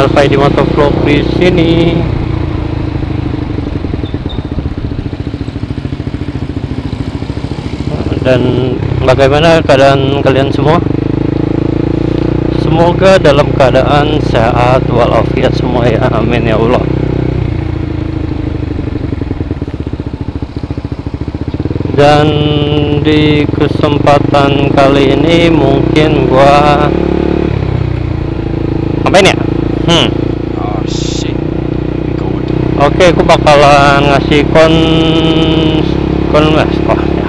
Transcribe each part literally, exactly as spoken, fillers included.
channel Faidy Motovlog di sini. Dan bagaimana keadaan kalian semua? Semoga dalam keadaan sehat walafiat semua ya, amin ya Allah. Dan di kesempatan kali ini mungkin gua ngapain ya? Hmm. Oh, shit. Oke, aku bakalan ngasih kon kon oh, ya.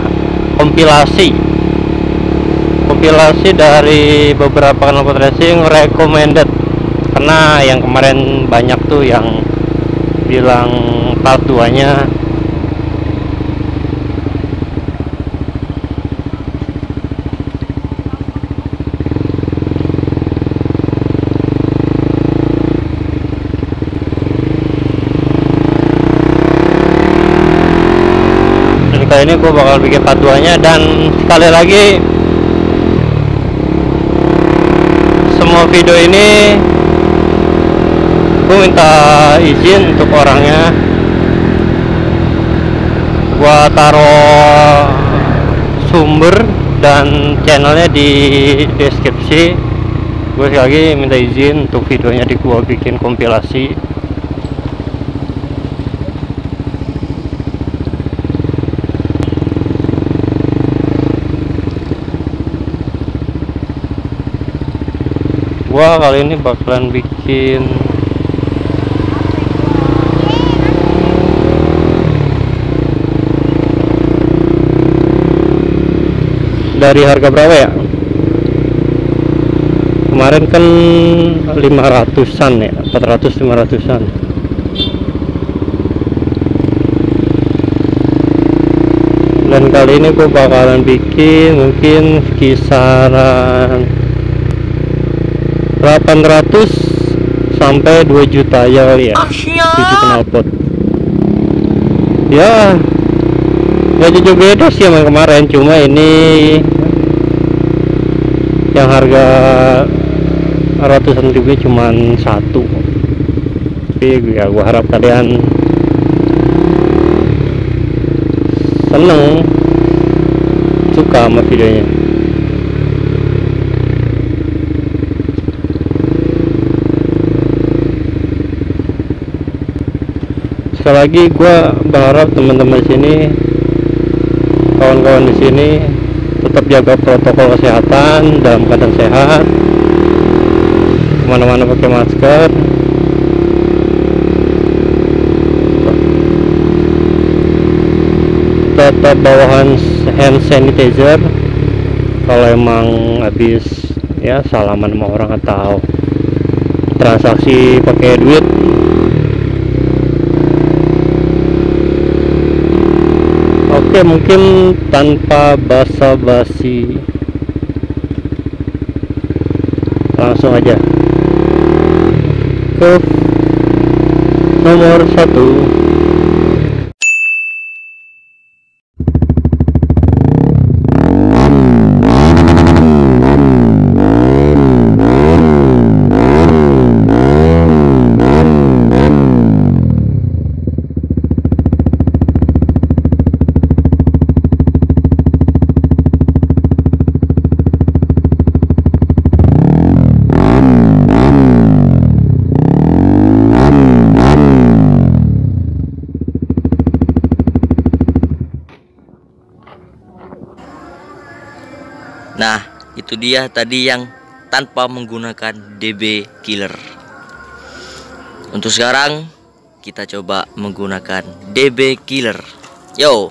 kompilasi kompilasi dari beberapa kanal pot racing recommended, karena yang kemarin banyak tuh yang bilang part dua-nya. Ini gue bakal bikin patuanya, dan sekali lagi semua video ini gue minta izin untuk orangnya, gue taruh sumber dan channelnya di deskripsi. Gue sekali lagi minta izin untuk videonya di gue bikin kompilasi. Gua kali ini bakalan bikin dari harga berapa ya? Kemarin kan lima ratusan ya, empat ratus lima ratusan. Dan kali ini gua bakalan bikin mungkin kisaran delapan ratus sampai dua juta ya kali ya, tujuh knalpot ya, gak jujur beda sih yang kemarin, cuma ini yang harga ratusan juga cuman satu. Tapi ya gua harap kalian seneng, suka sama videonya. Sekali lagi gue berharap teman-teman sini, kawan-kawan di sini tetap jaga protokol kesehatan dalam keadaan sehat, kemana-mana pakai masker, tetap bawa hand sanitizer kalau emang habis ya salaman sama orang atau transaksi pakai duit. Oke, mungkin tanpa basa-basi langsung aja ke nomor satu. Nah, itu dia tadi yang tanpa menggunakan D B Killer. Untuk sekarang kita coba menggunakan D B Killer. Yo.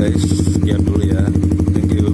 guys, sekian dulu ya. Thank you.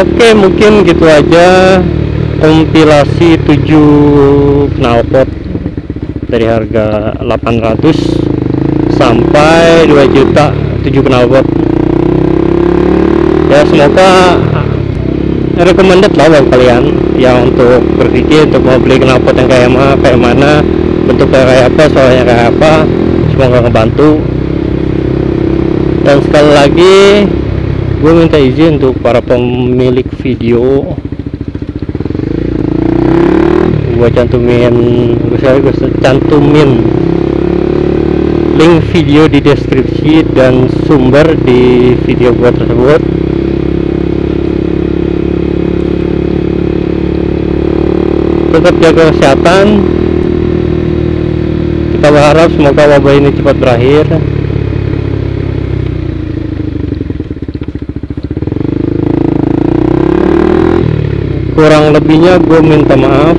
Oke, mungkin gitu aja kompilasi tujuh knalpot dari harga delapan ratus sampai dua juta, tujuh knalpot ya. Semoga recommended lah buat kalian yang untuk berpikir untuk mau beli knalpot yang kayak mana, kayak mana bentuknya kayak apa, soalnya kayak apa. Semoga ngebantu, dan sekali lagi gue minta izin untuk para pemilik video, gue cantumin gue cantumin link video di deskripsi dan sumber di video gue tersebut. Tetap jaga kesehatan, kita berharap semoga wabah ini cepat berakhir. Kurang lebihnya gue minta maaf.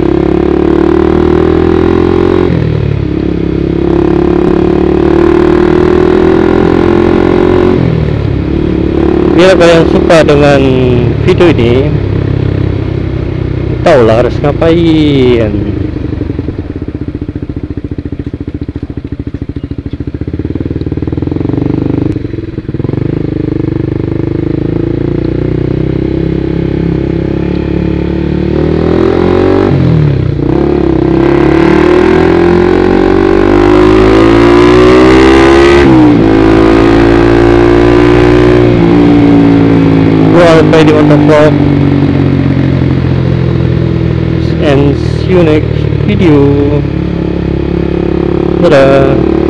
Bila kalian suka dengan video ini, taulah harus ngapain. Sampai di Otopop, and see you next video. Dadah.